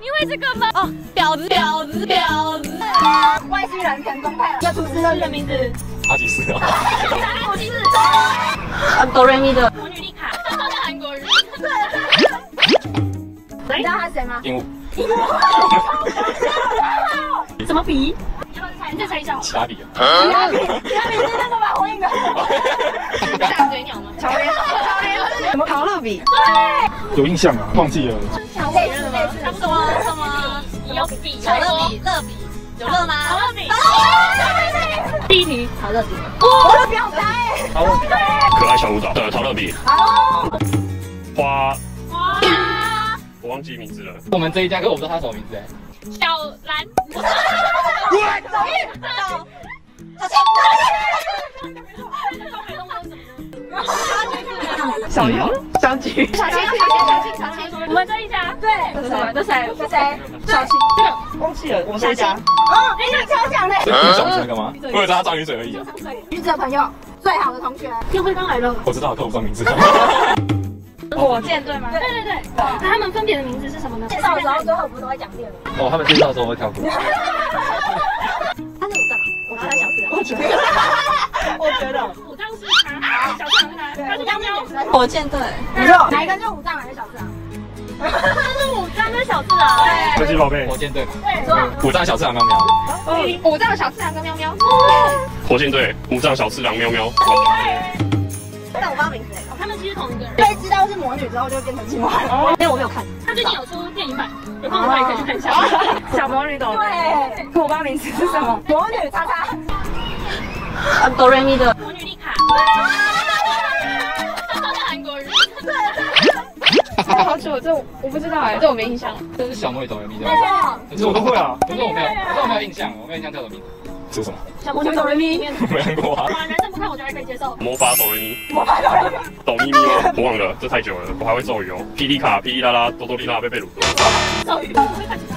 因为这个吗？哦，婊子！外星人成功派了。那厨师叫什么名字？阿吉斯啊。阿吉斯。哆瑞咪的。魔女丽卡。韩国人。对。你知道他谁吗？鹦鹉。鹦鹉。怎么比？要不你再猜一下。其他比啊。其他比是那个吧，火影的。大嘴鸟吗？乔林。什么陶乐比？对。有印象啊，忘记了。 什么有比？乐比有乐吗？陶乐比。第一题陶乐比，我的表白。陶乐比，可爱小舞蹈的陶乐比。好。花，我忘记名字了。我们这一家，可我不知道他什么名字哎。小兰。走。小游。 小青，我们这一家对，这谁？小青，忘记了，我们这一家。哦，你想超强的。小青那个吗？我知道张雨水而已啊。雨水的朋友，最好的同学，天辉刚来了。我知道，可我不知道名字。火箭队吗？对。那他们分别的名字是什么呢？介绍的时候最后不是都会讲列吗？哦，他们介绍的时候会跳舞。他那舞蹈，我猜小青。我觉得。舞蹈是他，小青。 火箭队，哪一个是武藏，哪个小次郎？是武藏跟小次郎。对，神奇宝贝，火箭队。对，武藏小次郎喵喵。武藏小次郎跟喵喵。火箭队，武藏小次郎喵喵。但我不知道名字哎，他们其实同一个人。被知道是魔女之后就变成青蛙了。但我没有看，他最近有出电影版，有空的话也可以去看一下。小魔女懂。对，可我不知道名字是什么。魔女叉叉。哆瑞咪的。魔女丽卡。 好久，这我不知道哎，这我没印象。这是小魔女哆瑞咪的，可是我都会啊，可是我没有印象，我没有印象叫什么名字。是什么？小魔女哆瑞咪。没看过啊。男生不看我觉得还可以接受。魔法哆瑞咪。哆咪咪吗？我忘了，这太久了。我还会咒语哦，霹雳卡、霹雳拉拉、多多利拉、贝贝鲁。咒语，我会看其他。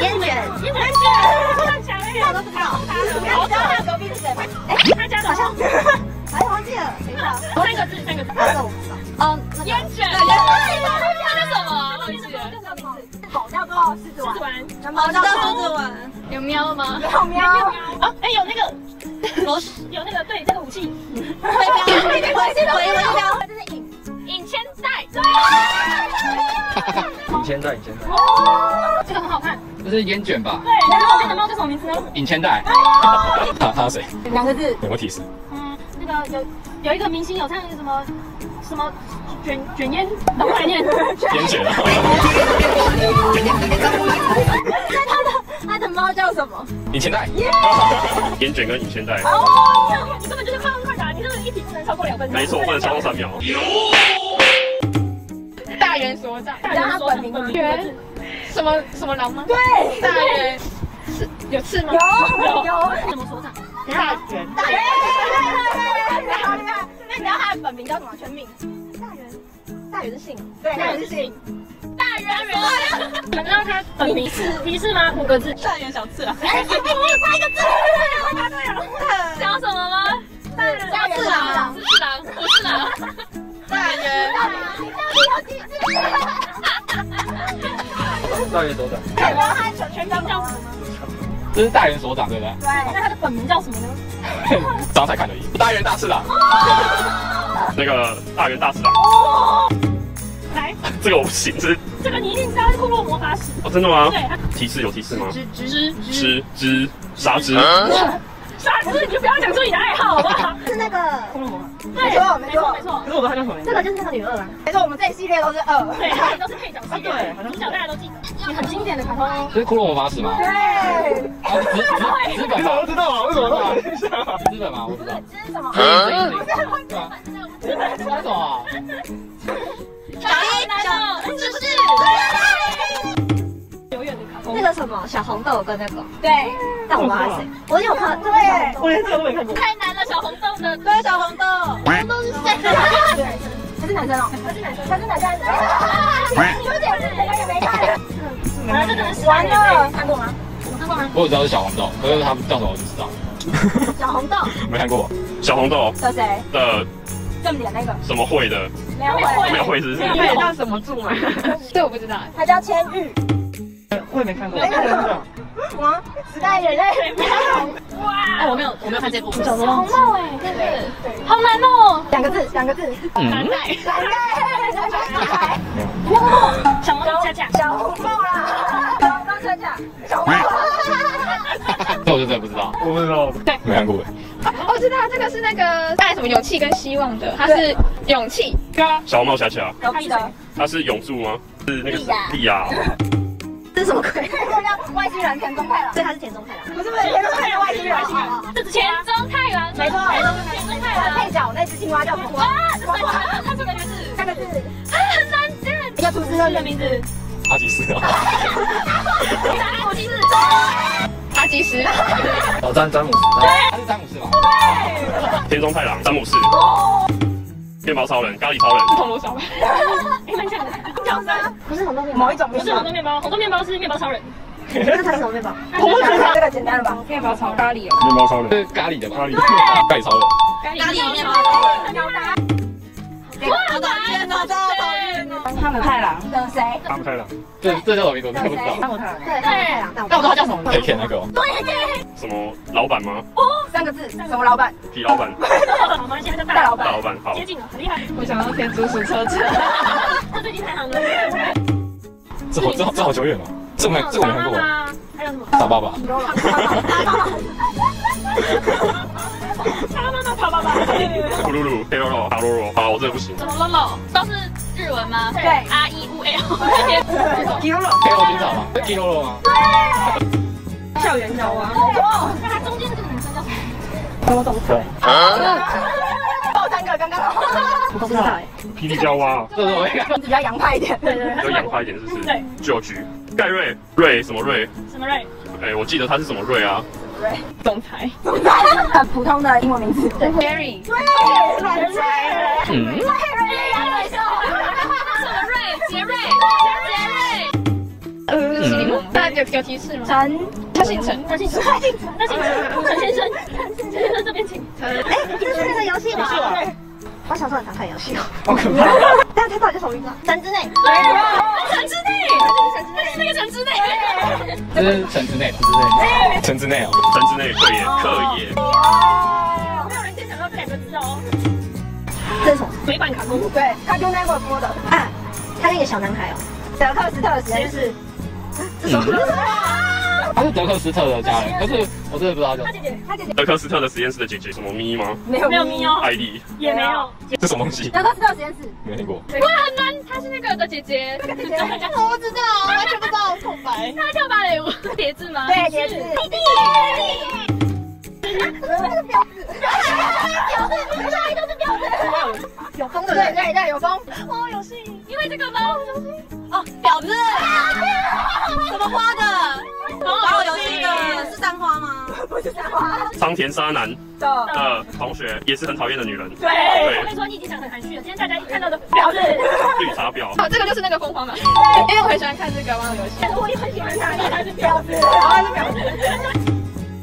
烟卷，我都不知道。我知道他隔壁是谁吗？哎，他家好像。 哎，忘记了，谁啊？三个字。嗯，烟卷，他叫什么？忘记了，叫什么？狗叫做狮子丸，猫叫狮子丸，有喵吗？有喵。啊，哎，有那个螺丝，有那个对，这个武器。回标，这是引铅带。对。引铅带。哦，这个很好看。这是烟卷吧？对。然后这个猫叫什么名字呢？引铅带。他谁？两个字。有没有提示？ 有一个明星有唱什么什么卷烟，怎么来念？卷。那他的猫叫什么？引铅带。烟卷跟引铅带。哦，你根本就是快问快答，你这个一题不能超过2分钟。没错，不能超过3秒。大原所长，你知道他本名吗？原什么狼吗？对，大原是有刺吗？有。什么所长？大原。 那你知道他的本名叫什么全名？大原是姓，对，大原。你知道他本名是提示吗？5个字，大原小次郎。哎，我差一个字，我答对了。叫什么吗？大原小次郎，不是狼。大原。大原所长。你知道他全名叫什么吗？ 这是大原所长，对不对？对，那他的本名叫什么呢？长才看而已。大原大次郎。那个大原大次郎。来，这个我不行，这个你一定知道，是库洛魔法使。哦，真的吗？对。提示吗？啥汁？啥汁？你就不要讲出你的爱好，好不好？是那个库洛魔法。对，没错。可是我不知道他叫什么名字。这个就是那个女二啦。没错，我们这一系列都是2。对，都是配角系列。对，主角大家都记得。 很经典的卡通，这是《骷髅魔法使》吗？对。日本吗？我知道啊，为什么我没印象？日本吗？我不知道。这是什么？日本那种啊。小红豆，这是。久远的卡通。那个什么，小红豆跟那个。对。但我不知道谁。我有看，对，我连这个都没看过。太难了，小红豆的。对，小红豆。红豆是谁？对，他是男生哦。他是男生。有点是谁也没看。 啊，这个人玩了，看过吗？我看过吗？我只知道是小红豆，可是他们叫什么我就知道。小红豆没看过，小红豆的谁？的正点那个什么会的，没有会是不是？那叫什么柱吗？对，我不知道，它叫千玉。我也没看过。我时代眼泪。哇！哎，我没有看这部。小红帽哎，对对，好难哦。2个字。蓝带。哇！小红帽恰恰。小红帽啦！小红帽恰恰。小红帽。这我就真的不知道。我不知道。对，没看过。 我知道这个是那个带什么勇气跟希望的，它是勇气。小猫恰恰，它是永驻吗？是那个地呀。这是什么鬼？这叫外星人田中太郎，对，他是田中太郎。不是不是，田中太郎外星人，这是田中太郎，没错，田中太郎配角那只青蛙叫呱呱。啊，它这个字，很难念。叫出自他的名字。阿基斯啊。阿基斯。 阿基斯，哦，詹姆斯，他是詹姆斯吗？对，田中太郎，詹姆斯，面包超人，咖喱超人，铜锣烧，哎，蛮像的，叫声，不是红豆面包，某一种，不是红豆面包，红豆面包是面包超人，这是什么面包？我不知道，这个简单了吧？面包超咖喱，面包超人，是咖喱的吗？咖喱超人，咖喱面包超人。 好讨厌哦，真的讨厌哦！汤姆太郎的谁？汤姆太郎，这叫什么名字？我真的不知道。汤姆太郎，对，汤姆太郎，但我不知道他叫什么名字。可以骗那个哦。对。什么老板吗？哦，3个字，什么老板？皮老板。好吗？现在叫大老板。大老板，好。接近了，很厉害。我想要天竺鼠车车。他最近太行了。这好久远哦，这我没看过。还有什么？傻爸爸。他妈妈，他爸爸。咕噜噜，黑罗罗，大罗罗。 我真的不行。怎么 Lolo 都是日文吗？对 ，R E U L。Lolo 寻找吗？是 Lolo 吗？对。校园小王。哦，那它中间这个女生叫谁？我懂了。爆三个刚刚好。我不知道哎。霹雳娇娃。对。比较洋派一点。对。比较洋派一点是不是？对。George，盖瑞，瑞什么瑞？什么瑞？哎，我记得他是什么瑞啊？ 总裁，很普通的英文名字。Jerry， 对，软锤，瑞瑞杨瑞秀，什么瑞？杰瑞，那有提示吗？陈，他姓陈，陈先生这边请。哎，就是那个游戏吧？我小时候很常看游戏，好可怕。但他到底叫什么名字？神之内，那个城之内，这是城之内哦，城之内对耶，克耶。哦，没有人先想到这2个字哦。这是什么？美版卡通，对，他就那个播的啊，他那个小男孩哦，德克斯特的实验室。这什么？他是德克斯特的家人，可是我真的不知道叫。他姐姐。德克斯特的实验室的姐姐，什么咪吗？没有咪哦。艾莉也没有。这什么东西？德克斯特实验室。没听过。哇，很难。 她是那个的姐姐，那个姐姐，我不知道，完全不知道，空白。她叫芭蕾舞，是叠字吗？对，叠字。弟弟，那是标志，标志，哪里都是标志。有风的，对，有风。哦，有戏，因为这个吗？哦，婊子，什么花的？玩游戏的是三花吗？不是三花，桑田沙男。 的同学也是很讨厌的女人。对，我跟你说，你已经讲很含蓄了。今天大家一看到的表是绿茶婊。好，这个就是那个疯狂的，因为我很喜欢看这个网络游戏。但是我也很喜欢他，因为他是婊子，他是婊子。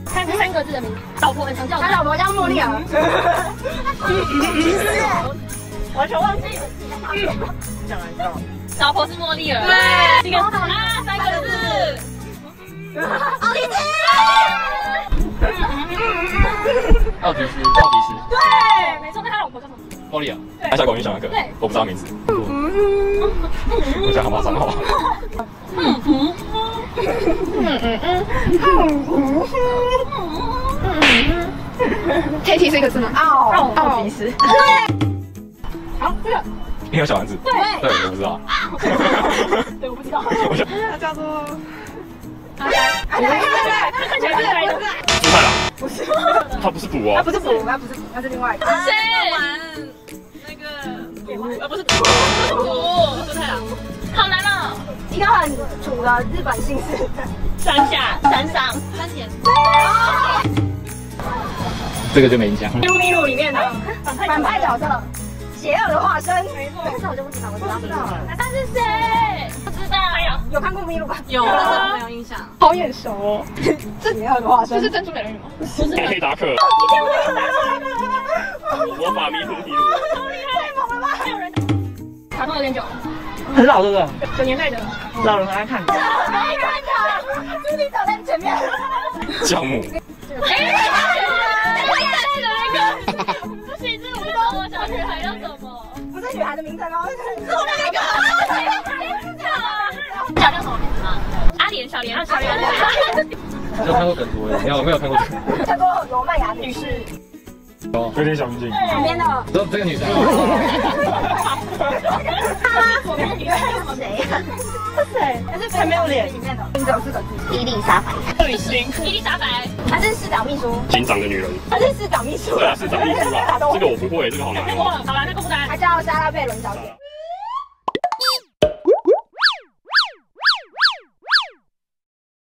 看3个字的名字，老婆很常叫，他老婆叫茉莉啊。完全忘记了。讲完之后，老婆是茉莉儿。对，这个啊，3个字。奥利兹。 奥迪斯，对，没错，那他老婆叫什么？茉莉啊，他小狗音响那个，对，我不知道名字。我想好不好？好不好？Katy 是一个字吗？奥迪斯，对。好，这个。你有小丸子？对，我不知道。对，我不知道。他叫做。 不是，他不是补，他是另外一个。谁玩那个？不是补，太郎。好难哦，一个很土的日本姓氏。山田。这个就没印象。咪噜里面的反派角色，邪恶的化身。没错，但是我就不知道，我知道了。他是谁？不知道。哎呀，有看过咪噜吧？有，但是我没有印象。好眼熟哦。这是珍珠美人鱼吗？不是黑达克。我把迷途记录。太猛了吧！还有人卡通有点久，很老这个，9年代的，老人爱看。没人打，自己走在前面。酵母。这是一只我们中国小女孩要怎么？不是女孩的名称哦，是我那个。小叫什么名字吗？阿莲，小莲，小莲。你有看过梗图没有？没有看过。看过《罗曼雅女士》。有点小明星。旁边的。这个女生。她吗？左边女生是谁呀？是谁？但是她没有脸。里面的。警长是梗图。伊丽莎白。旅行。伊丽莎白。她是市长秘书。警长的女人。她是市长秘书。对啊，市长秘书啊。这个我不会，这个好难。好了，那公布答案。她叫莎拉贝伦小姐。